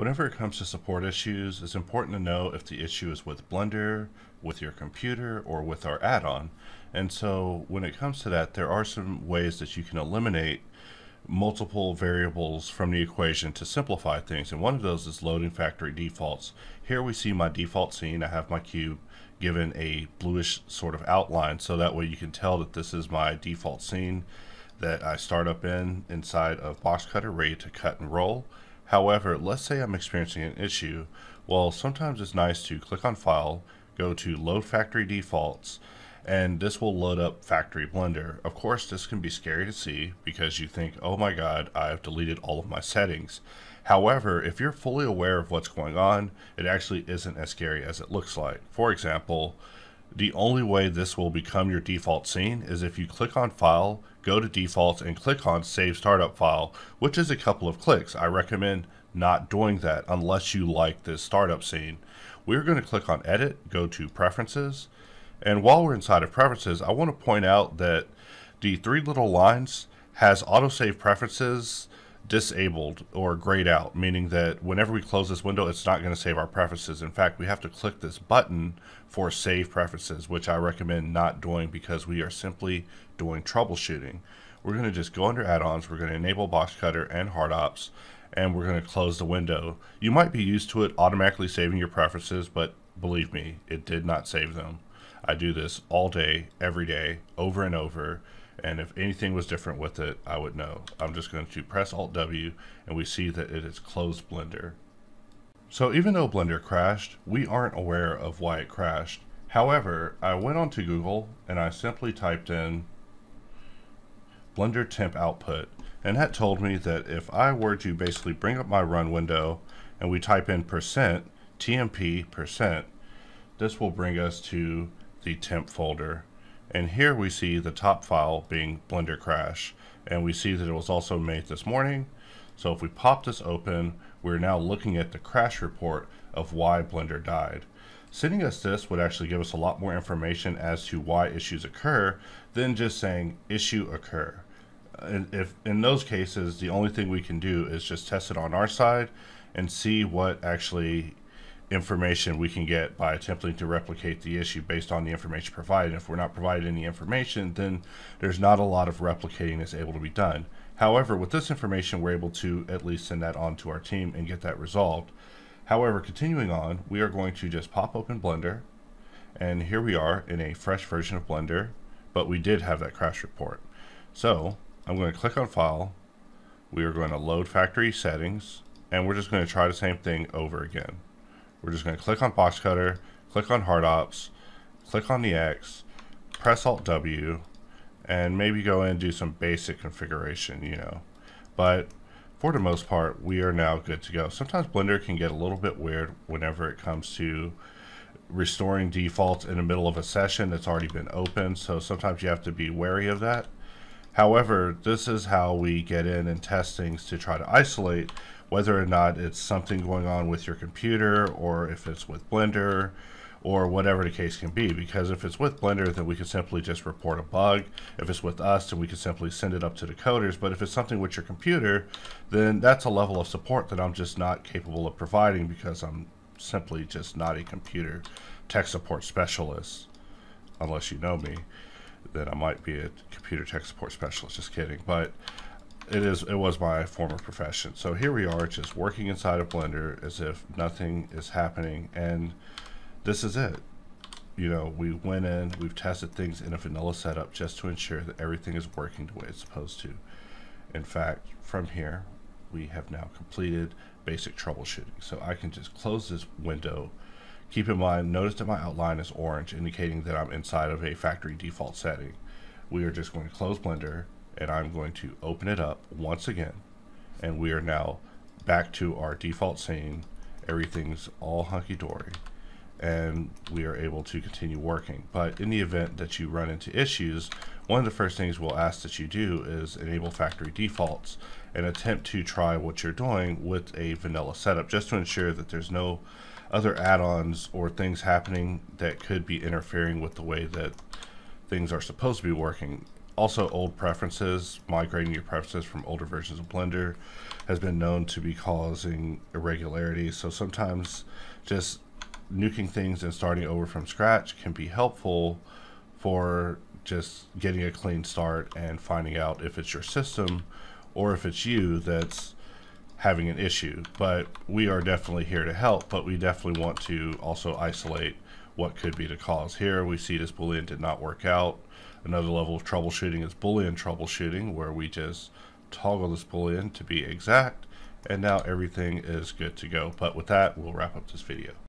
Whenever it comes to support issues, it's important to know if the issue is with Blender, with your computer, or with our add-on. And so when it comes to that, there are some ways that you can eliminate multiple variables from the equation to simplify things, and one of those is loading factory defaults. Here we see my default scene. I have my cube given a bluish sort of outline, so that way you can tell that this is my default scene that I start up inside of Box Cutter, ready to cut and roll. However, let's say I'm experiencing an issue. Well, sometimes it's nice to click on File, go to Load Factory Defaults, and this will load up Factory Blender. Of course, this can be scary to see because you think, oh my God, I've deleted all of my settings. However, if you're fully aware of what's going on, it actually isn't as scary as it looks like. For example, the only way this will become your default scene is if you click on File, go to Defaults, and click on Save Startup File, which is a couple of clicks. I recommend not doing that unless you like this startup scene. We're going to click on Edit, go to Preferences, and while we're inside of preferences, I want to point out that the three little lines has autosave preferences disabled or grayed out, meaning that whenever we close this window, it's not going to save our preferences. In fact, we have to click this button for save preferences, which I recommend not doing because we are simply doing troubleshooting. We're going to just go under add-ons. We're going to enable Box Cutter and Hard Ops, and we're going to close the window. You might be used to it automatically saving your preferences, but believe me, it did not save them. I do this all day, every day, over and over, and if anything was different with it, I would know. I'm just going to press Alt-W, and we see that it has closed Blender. So even though Blender crashed, we aren't aware of why it crashed. However, I went onto Google, and I simply typed in Blender temp output, and that told me that if I were to basically bring up my run window, and we type in %tmp%, this will bring us to the temp folder, and here we see the top file being Blender crash, and we see that it was also made this morning. So if we pop this open, we're now looking at the crash report of why Blender died. Sending us this would actually give us a lot more information as to why issues occur than just saying issue occur. And if in those cases, the only thing we can do is just test it on our side and see what actually information we can get by attempting to replicate the issue based on the information provided. If we're not provided any information, then there's not a lot of replicating that's able to be done. However, with this information, we're able to at least send that on to our team and get that resolved. However, continuing on, we are going to just pop open Blender, and here we are in a fresh version of Blender, but we did have that crash report. So I'm going to click on File, we are going to Load Factory Settings, and we're just going to try the same thing over again. We're just going to click on Box Cutter, click on Hard Ops, click on the X, press Alt-W, and maybe go in and do some basic configuration, you know. But for the most part, we are now good to go. Sometimes Blender can get a little bit weird whenever it comes to restoring defaults in the middle of a session that's already been open, so sometimes you have to be wary of that. However, this is how we get in and test things to try to isolate whether or not it's something going on with your computer or if it's with Blender or whatever the case can be. Because if it's with Blender, then we can simply just report a bug. If it's with us, then we can simply send it up to the coders. But if it's something with your computer, then that's a level of support that I'm just not capable of providing because I'm simply just not a computer tech support specialist, unless you know me. That I might be a computer tech support specialist, just kidding, but it was my former profession. So here we are just working inside of Blender as if nothing is happening, and this is it. You know, we went in, we've tested things in a vanilla setup just to ensure that everything is working the way it's supposed to. In fact, from here, we have now completed basic troubleshooting. So I can just close this window. Keep in mind, notice that my outline is orange, indicating that I'm inside of a factory default setting. We are just going to close Blender, and I'm going to open it up once again, and we are now back to our default scene. Everything's all hunky-dory, and we are able to continue working. But in the event that you run into issues, one of the first things we'll ask that you do is enable factory defaults and attempt to try what you're doing with a vanilla setup, just to ensure that there's no other add-ons or things happening that could be interfering with the way that things are supposed to be working. Also, old preferences, migrating your preferences from older versions of Blender has been known to be causing irregularities. So sometimes just nuking things and starting over from scratch can be helpful for just getting a clean start and finding out if it's your system or if it's you that's having an issue. But we are definitely here to help, but we definitely want to also isolate what could be the cause. Here we see this Boolean did not work out. Another level of troubleshooting is Boolean troubleshooting, where we just toggle this Boolean to be exact, and now everything is good to go. But with that, we'll wrap up this video.